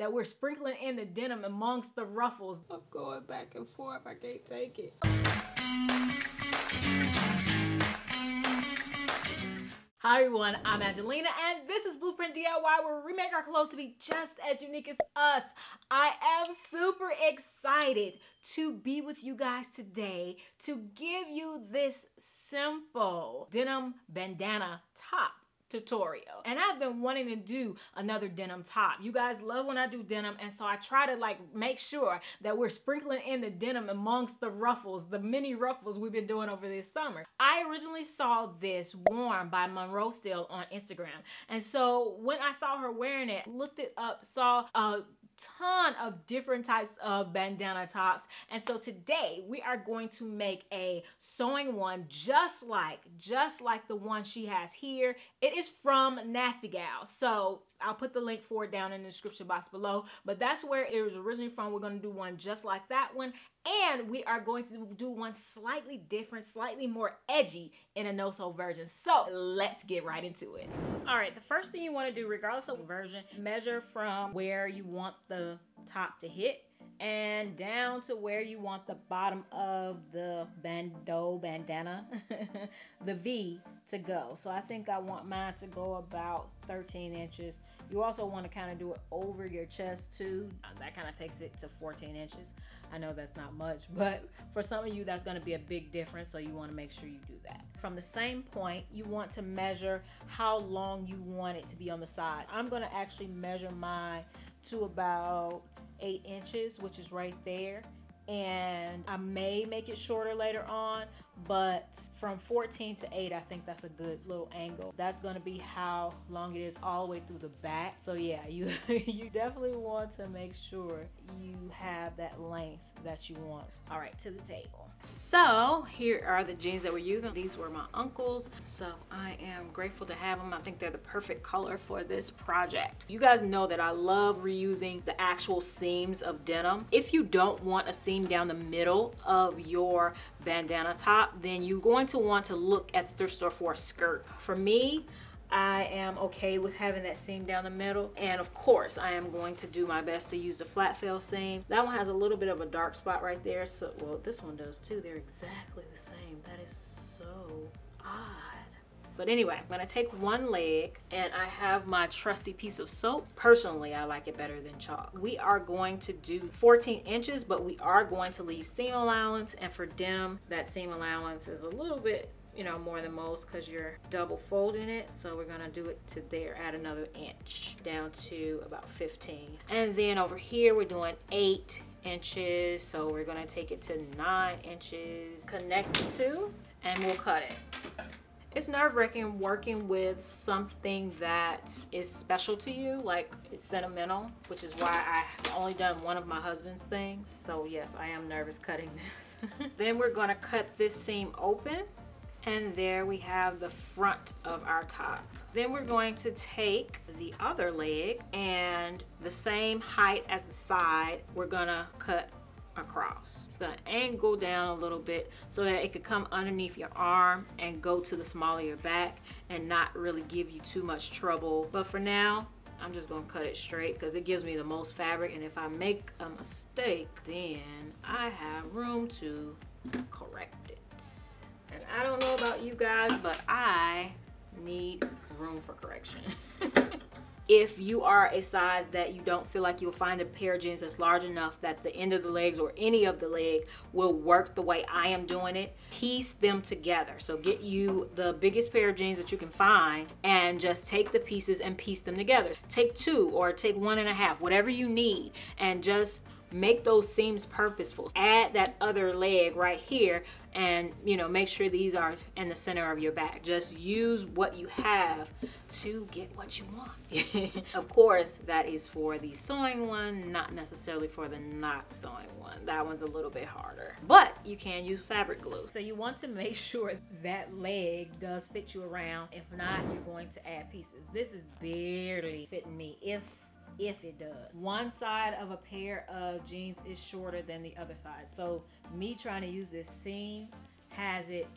that we're sprinkling in the denim amongst the ruffles. I'm going back and forth, I can't take it. Hi everyone, I'm Angelina and this is Blueprint DIY, where we make our clothes to be just as unique as us. I am super excited to be with you guys today to give you this simple denim bandana top tutorial. And I've been wanting to do another denim top. You guys love when I do denim, and so I try to like make sure that we're sprinkling in the denim amongst the ruffles, the mini ruffles we've been doing over this summer. I originally saw this worn by Monroe Still on Instagram, and so when I saw her wearing it, looked it up, saw a ton of different types of bandana tops, and so today we are going to make a sewing one just like the one she has here. It is from Nasty Gal, so I'll put the link for it down in the description box below, but that's where it was originally from. We're going to do one just like that one, and we are going to do one slightly different, slightly more edgy in a no-sew version. So let's get right into it. All right, the first thing you want to do, regardless of version, measure from where you want the top to hit and down to where you want the bottom of the bandana, the V, to go. So I think I want mine to go about 13 inches. You also want to kind of do it over your chest too. That kind of takes it to 14 inches. I know that's not much, but for some of you that's going to be a big difference, so you want to make sure you do that. From the same point, you want to measure how long you want it to be on the sides. I'm going to actually measure mine to about 8 inches, which is right there, and I may make it shorter later on, but from 14 to 8, I think that's a good little angle. That's going to be how long it is all the way through the back. So yeah, you definitely want to make sure you have that length that you want. All right, to the table. So here are the jeans that we're using. These were my uncle's, so I am grateful to have them. I think they're the perfect color for this project. You guys know that I love reusing the actual seams of denim. If you don't want a seam down the middle of your bandana top, then you're going to want to look at the thrift store for a skirt. For me, I am okay with having that seam down the middle, and of course I am going to do my best to use the flat fell seam. That one has a little bit of a dark spot right there, so well, this one does too. They're exactly the same. That is so odd. But anyway, I'm gonna take one leg, and I have my trusty piece of soap. Personally, I like it better than chalk. We are going to do 14 inches, but we are going to leave seam allowance, and for denim, that seam allowance is a little bit, you know, more than most because you're double folding it. So we're gonna do it to there, add another inch down to about 15. And then over here, we're doing 8 inches. So we're gonna take it to 9 inches, connect the two, and we'll cut it. It's nerve-wracking working with something that is special to you, like it's sentimental, which is why I've only done one of my husband's things. So yes, I am nervous cutting this. Then we're gonna cut this seam open, and there we have the front of our top. Then we're going to take the other leg, and the same height as the side, we're gonna cut across. It's gonna angle down a little bit so that it could come underneath your arm and go to the smaller your back and not really give you too much trouble. But for now, I'm just gonna cut it straight because it gives me the most fabric, and if I make a mistake, then I have room to correct it. And I don't know about you guys, but I need room for correction. If you are a size that you don't feel like you'll find a pair of jeans that's large enough that the end of the legs or any of the leg will work the way I am doing it, piece them together. So get you the biggest pair of jeans that you can find and just take the pieces and piece them together. Take two or take 1.5, whatever you need, and just make those seams purposeful. Add that other leg right here, and you know, make sure these are in the center of your back. Just use what you have to get what you want. Of course, that is for the sewing one, not necessarily for the not sewing one. That one's a little bit harder, but you can use fabric glue. So you want to make sure that leg does fit you around. If not, you're going to add pieces. This is barely fitting me, if it does. One side of a pair of jeans is shorter than the other side, so me trying to use this seam has it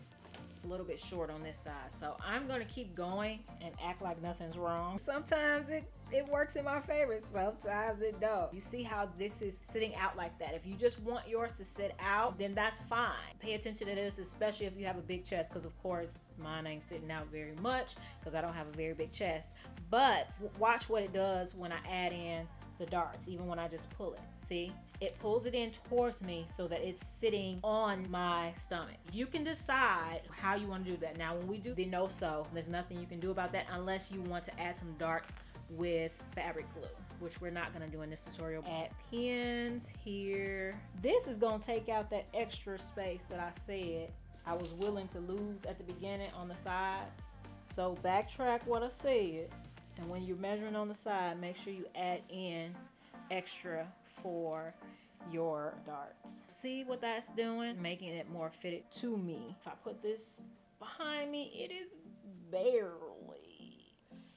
a little bit short on this side. So I'm gonna keep going and act like nothing's wrong. Sometimes it it works in my favor. Sometimes it don't. You see how this is sitting out like that. If you just want yours to sit out, then that's fine. Pay attention to this, especially if you have a big chest, because of course mine ain't sitting out very much because I don't have a very big chest. But watch what it does when I add in the darts, even when I just pull it. See, it pulls it in towards me so that it's sitting on my stomach. You can decide how you want to do that. Now when we do the no-sew, there's nothing you can do about that unless you want to add some darts with fabric glue, which we're not going to do in this tutorial. Add pins here. This is going to take out that extra space that I said I was willing to lose at the beginning on the sides. So backtrack what I said, and when you're measuring on the side, make sure you add in extra for your darts. See what that's doing? It's making it more fitted to me. If I put this behind me, it is barely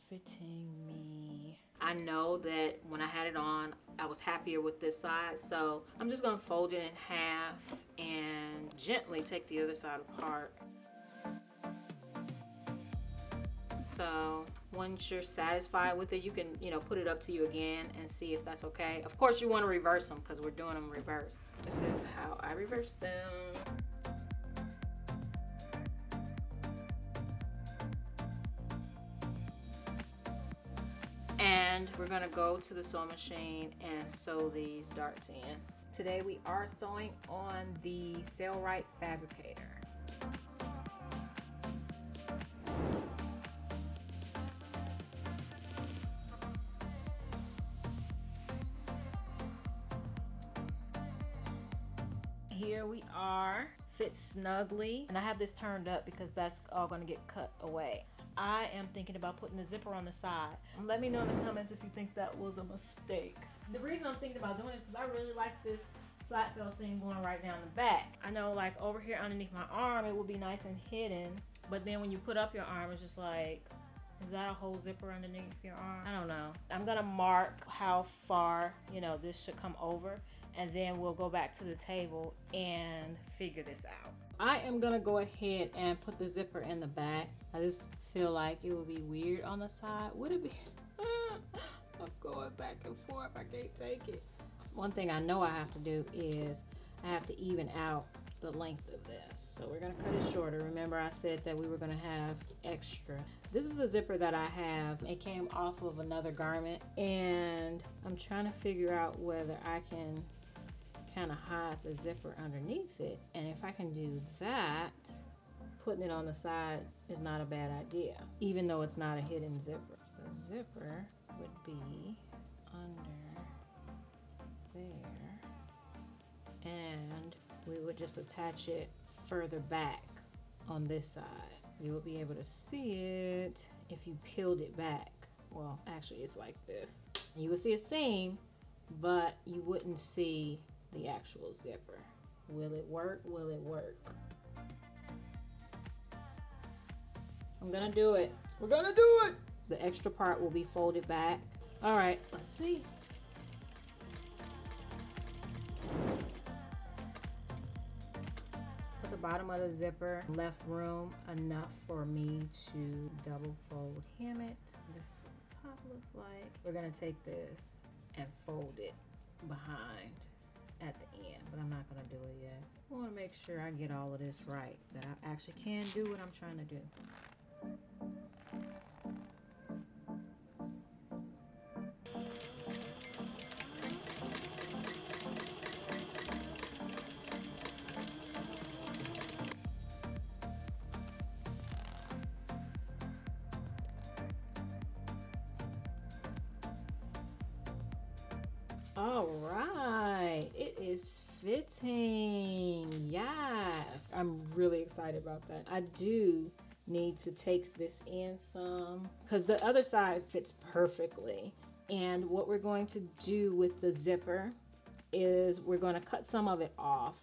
fitting me. I know that when I had it on, I was happier with this side, so I'm just gonna fold it in half and gently take the other side apart. So once you're satisfied with it, you can, you know, put it up to you again and see if that's okay. Of course you want to reverse them because we're doing them reverse. This is how I reverse them. And we're gonna go to the sewing machine and sew these darts in. Today we are sewing on the Sailrite fabricator. Here we are, fits snugly, and I have this turned up because that's all gonna get cut away. I am thinking about putting the zipper on the side. Let me know in the comments if you think that was a mistake. The reason I'm thinking about doing it is because I really like this flat felt seam going right down the back. I know, like over here underneath my arm, it will be nice and hidden, but then when you put up your arm, it's just like, is that a whole zipper underneath your arm? I don't know. I'm gonna mark how far, you know, this should come over, and then we'll go back to the table and figure this out. I am gonna go ahead and put the zipper in the back. I just feel like it would be weird on the side. Would it be? I'm going back and forth, I can't take it. One thing I know I have to do is I have to even out the length of this. So we're gonna cut it shorter. Remember I said that we were gonna have extra. This is a zipper that I have. It came off of another garment, and I'm trying to figure out whether I can kind of hide the zipper underneath it. And if I can do that, putting it on the side is not a bad idea, even though it's not a hidden zipper. The zipper would be under there, and we would just attach it further back on this side. You will be able to see it if you peeled it back. Well, actually it's like this. You will see a seam, but you wouldn't see the actual zipper. Will it work? Will it work? I'm gonna do it. We're gonna do it! The extra part will be folded back. All right, let's see. Bottom of the zipper, left room enough for me to double fold hem it. This is what the top looks like. We're gonna take this and fold it behind at the end, but I'm not gonna do it yet. I wanna make sure I get all of this right, that I actually can do what I'm trying to do. All right, it is fitting, yes. I'm really excited about that. I do need to take this in some because the other side fits perfectly. And what we're going to do with the zipper is we're gonna cut some of it off,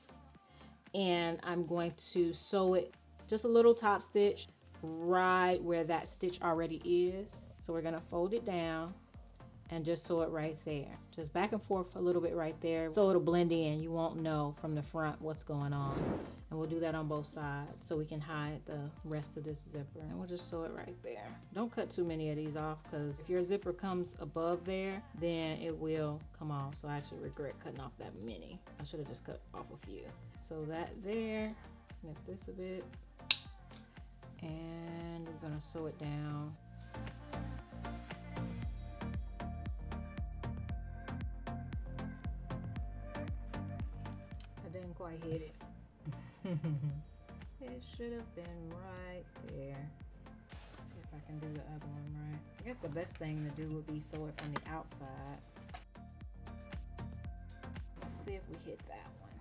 and I'm going to sew it just a little top stitch right where that stitch already is. So we're gonna fold it down and just sew it right there. Just back and forth a little bit right there, so it'll blend in. You won't know from the front what's going on. And we'll do that on both sides so we can hide the rest of this zipper. And we'll just sew it right there. Don't cut too many of these off, because if your zipper comes above there, then it will come off. So I actually regret cutting off that many. I should have just cut off a few. So that there, snip this a bit. And we're gonna sew it down. I didn't quite hit it. It should have been right there. Let's see if I can do the other one right. I guess the best thing to do would be sew it from the outside. Let's see if we hit that one.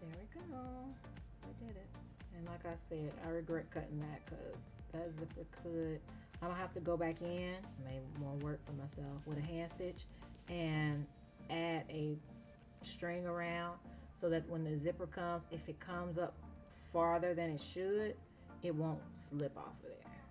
There we go. We did it. And like I said, I regret cutting that, because that zipper could, I'm gonna have to go back in, make more work for myself with a hand stitch and add a string around, so that when the zipper comes, if it comes up farther than it should, it won't slip off of there.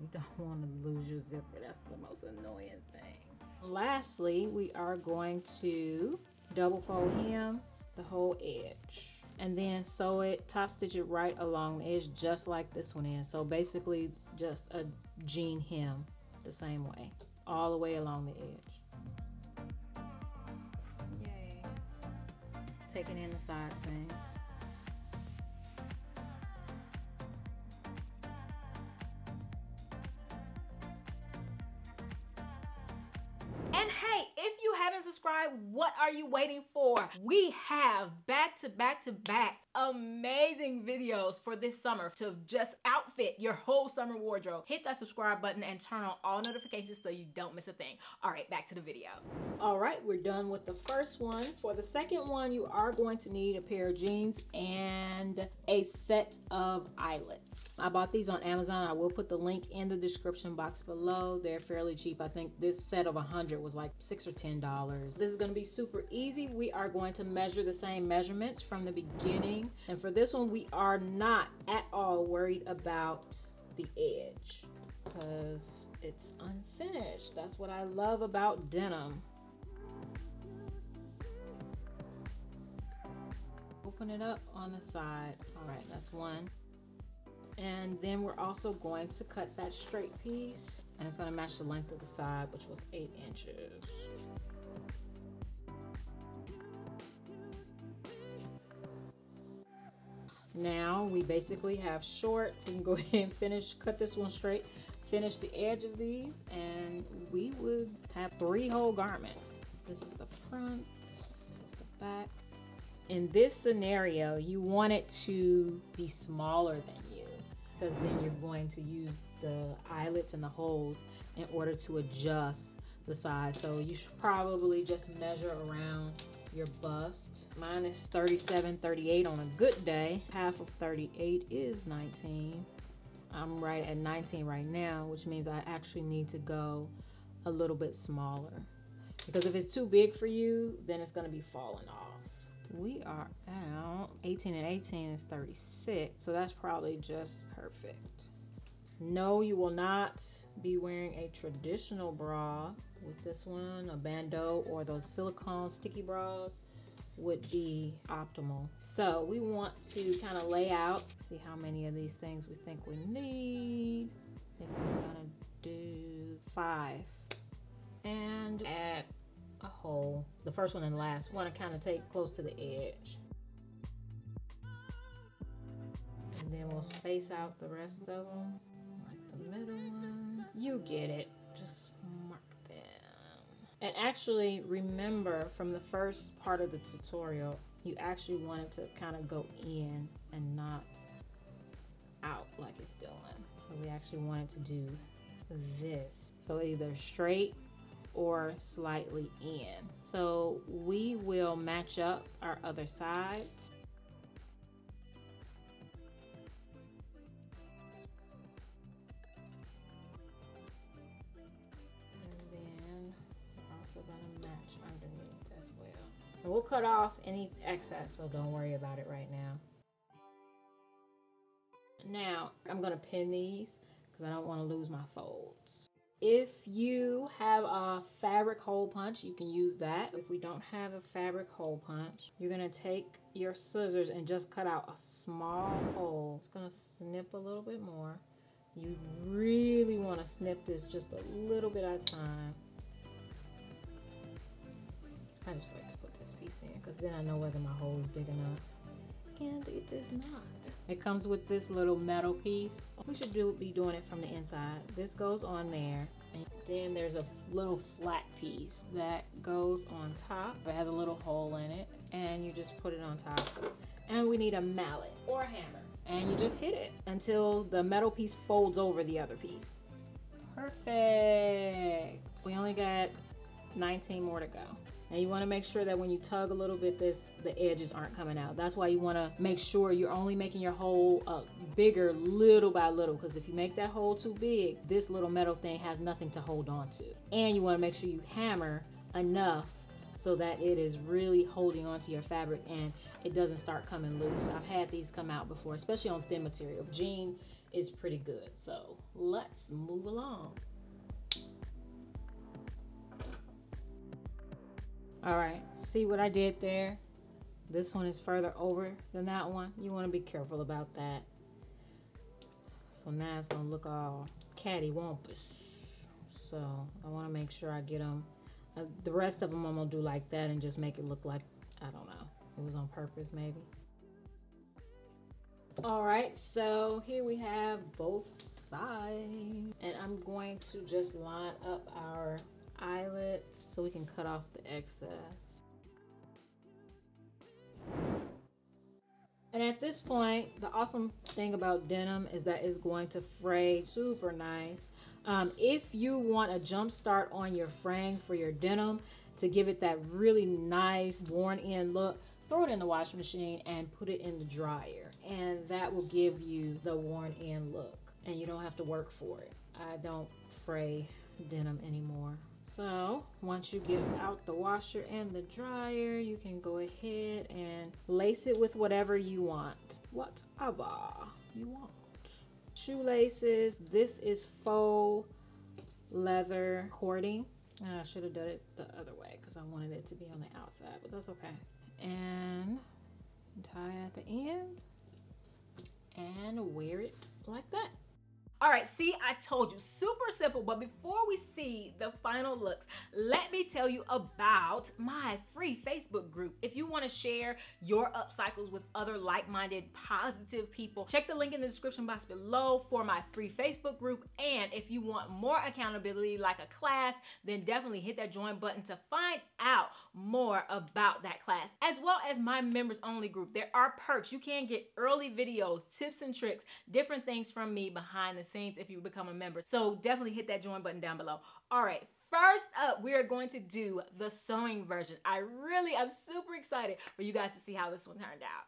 You don't want to lose your zipper. That's the most annoying thing. Lastly, we are going to double fold hem the whole edge and then sew it, top stitch it right along the edge, just like this one is. So basically just a jean hem the same way, all the way along the edge. Taking in the side seam. And hey, if you haven't subscribed, what are you waiting for? We have back-to-back-to-back amazing videos for this summer to just outfit your whole summer wardrobe. Hit that subscribe button and turn on all notifications so you don't miss a thing. All right, back to the video. All right, we're done with the first one. For the second one, you are going to need a pair of jeans and a set of eyelets. I bought these on Amazon. I will put the link in the description box below. They're fairly cheap. I think this set of 100 was like $6 or $10. This is going to be super easy. We are going to measure the same measurements from the beginning. And for this one, we are not at all worried about the edge because it's unfinished. That's what I love about denim. Open it up on the side. All right, that's one. And then we're also going to cut that straight piece, and it's going to match the length of the side, which was 8 inches. Now we basically have shorts. You can go ahead and finish, cut this one straight, finish the edge of these, and we would have 3 whole garments. This is the front, this is the back. In this scenario, you want it to be smaller than you, because then you're going to use the eyelets and the holes in order to adjust the size. So you should probably just measure around your bust. Mine is 37-38 on a good day. Half of 38 is 19. I'm right at 19 right now, which means I actually need to go a little bit smaller, because if it's too big for you, then it's going to be falling off. We are out 18 and 18 is 36, so that's probably just perfect. No, you will not be wearing a traditional bra with this one. A bandeau or those silicone sticky bras would be optimal. So we want to kind of lay out, see how many of these things we think we need. I think we're gonna do 5 and add a hole. The first one and last, we want to kind of take close to the edge. And then we'll space out the rest of them, like the middle one. You get it, just mark them. And actually remember from the first part of the tutorial, you actually wanted to kind of go in and not out like it's doing. So we actually wanted to do this. So either straight or slightly in. So we will match up our other sides. We'll cut off any excess, so don't worry about it right now. Now, I'm gonna pin these because I don't want to lose my folds. If you have a fabric hole punch, you can use that. If we don't have a fabric hole punch, you're gonna take your scissors and just cut out a small hole. It's gonna snip a little bit more. You really wanna snip this just a little bit at a time. I just like to put this piece in because then I know whether my hole is big enough. And it is not. It comes with this little metal piece. We should be doing it from the inside. This goes on there, and then there's a little flat piece that goes on top. It has a little hole in it, and you just put it on top. And we need a mallet or a hammer, and you just hit it until the metal piece folds over the other piece. Perfect. We only got 19 more to go. And you want to make sure that when you tug a little bit, the edges aren't coming out. That's why you want to make sure you're only making your hole bigger little by little, because if you make that hole too big, this little metal thing has nothing to hold on to. And you want to make sure you hammer enough so that it is really holding onto your fabric and it doesn't start coming loose. I've had these come out before, especially on thin material. Jean is pretty good, so let's move along. All right, see what I did there? This one is further over than that one. You wanna be careful about that. So now it's gonna look all cattywampus. So I wanna make sure I get them. The rest of them I'm gonna do like that and just make it look like, I don't know, it was on purpose maybe. All right, so here we have both sides. And I'm going to just line up our eyelets so we can cut off the excess. And at this point, the awesome thing about denim is that it's going to fray super nice. If you want a jump start on your fraying for your denim to give it that really nice worn in look, throw it in the washing machine and put it in the dryer, and that will give you the worn in look and you don't have to work for it. I don't fray denim anymore. So once you get out the washer and the dryer, you can go ahead and lace it with whatever you want. Whatever you want. Shoelaces. This is faux leather cording. And I should have done it the other way because I wanted it to be on the outside, but that's okay. And tie at the end and wear it like that. All right, see, I told you, super simple, but before we see the final looks, let me tell you about my free Facebook group. If you wanna share your upcycles with other like-minded, positive people, check the link in the description box below for my free Facebook group. And if you want more accountability like a class, then definitely hit that join button to find out more about that class, as well as my members only group. There are perks. You can get early videos, tips and tricks, different things from me behind the scenes if you become a member. So definitely hit that join button down below. All right, first up, we are going to do the sewing version. I really am super excited for you guys to see how this one turned out.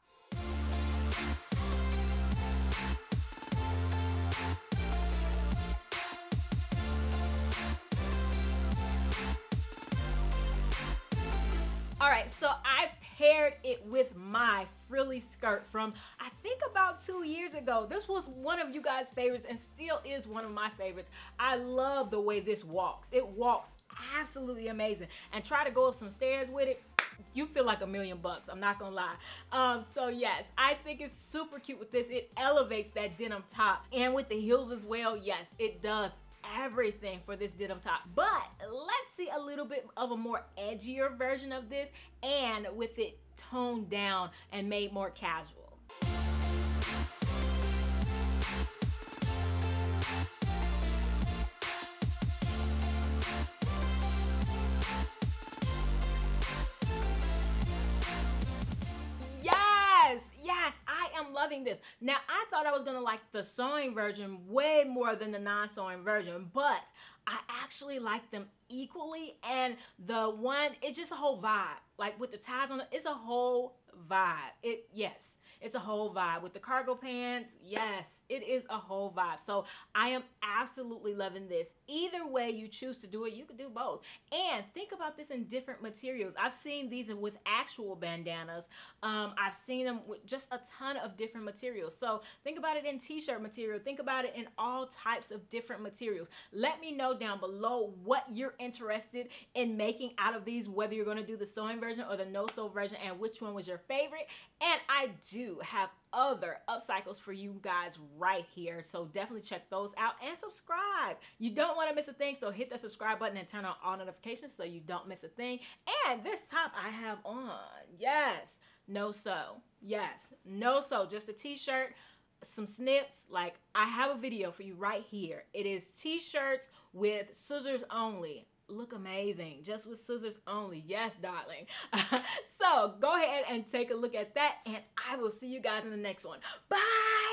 All right, so I paired it with my frilly skirt from, I think, about 2 years ago. This was one of you guys' favorites and still is one of my favorites. I love the way this walks. It walks absolutely amazing. And try to go up some stairs with it, you feel like $1,000,000, I'm not gonna lie. So yes, I think it's super cute with this. It elevates that denim top. And with the heels as well, yes, it does everything for this denim top. But let's see a little bit of a more edgier version of this, and with it toned down and made more casual. Loving this. Now, I thought I was gonna like the sewing version way more than the non-sewing version, but I actually like them equally, and the one, it's just a whole vibe. Like with the ties on it, it's a whole vibe. Yes, it's a whole vibe. With the cargo pants, yes, it is a whole vibe. So I am absolutely loving this. Either way you choose to do it, you could do both. And think about this in different materials. I've seen these with actual bandanas. I've seen them with just a ton of different materials. So think about it in t-shirt material. Think about it in all types of different materials. Let me know know down below what you're interested in making out of these, whether you're going to do the sewing version or the no sew version, and which one was your favorite. And I do have other upcycles for you guys right here, so definitely check those out and subscribe. You don't want to miss a thing, so hit that subscribe button and turn on all notifications so you don't miss a thing. And this top I have on, yes, no sew, yes, no sew, just a t-shirt, some snips. Like, I have a video for you right here. It is t-shirts with scissors only. Look amazing just with scissors only. Yes, darling. So go ahead and take a look at that, and I will see you guys in the next one. Bye.